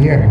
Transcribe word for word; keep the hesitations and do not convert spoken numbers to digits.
here.